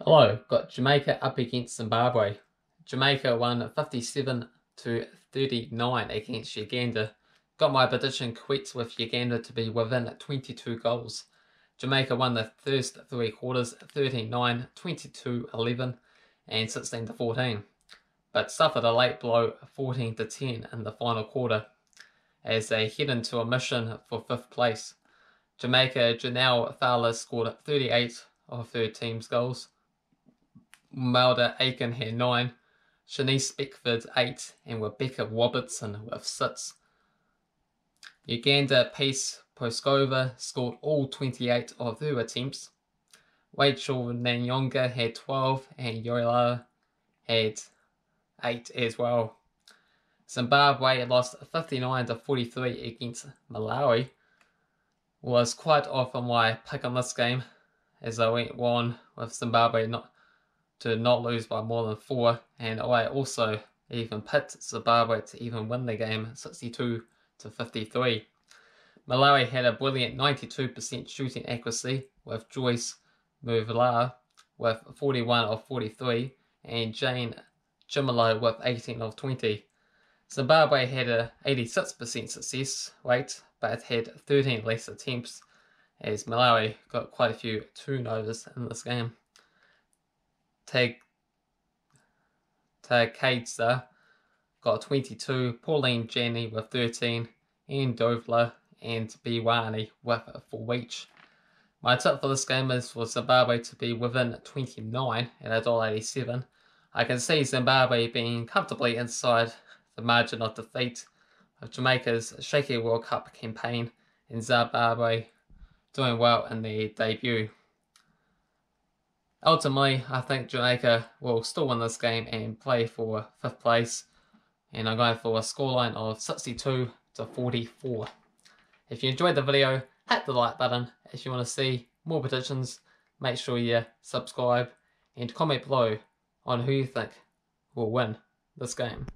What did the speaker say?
Hello, got Jamaica up against Zimbabwe. Jamaica won 57-39 against Uganda. Got my prediction correct with Uganda to be within 22 goals. Jamaica won the first three quarters 39, 22, 11 and 16 to 14, but suffered a late blow 14 to 10 in the final quarter as they head into a mission for fifth place. Jamaica Janelle Thaler scored 38 of her team's goals. Malda Aiken had 9, Shanice Beckford 8 and Rebecca Robertson with 6. Uganda Peace Proskova scored all 28 of her attempts. Rachel Nanyonga had 12 and Yola had 8 as well. Zimbabwe lost 59-43 against Malawi. Was quite off on my pick on this game as I went on with Zimbabwe not to lose by more than 4, and I also even picked Zimbabwe to even win the game 62-53. Malawi had a brilliant 92% shooting accuracy with Joyce Mouvila with 41 of 43 and Jane Chimelo with 18 of 20. Zimbabwe had a 86% success rate but had 13 less attempts as Malawi got quite a few turnovers in this game. Takadza got 22, Pauline Janney with 13, and Dovla and Biwani with 4 each. My tip for this game is for Zimbabwe to be within 29 at $1.87. I can see Zimbabwe being comfortably inside the margin of defeat of Jamaica's shaky World Cup campaign and Zimbabwe doing well in their debut. Ultimately, I think Jamaica will still win this game and play for 5th place, and I'm going for a scoreline of 62-44. If you enjoyed the video, hit the like button. If you want to see more predictions, make sure you subscribe and comment below on who you think will win this game.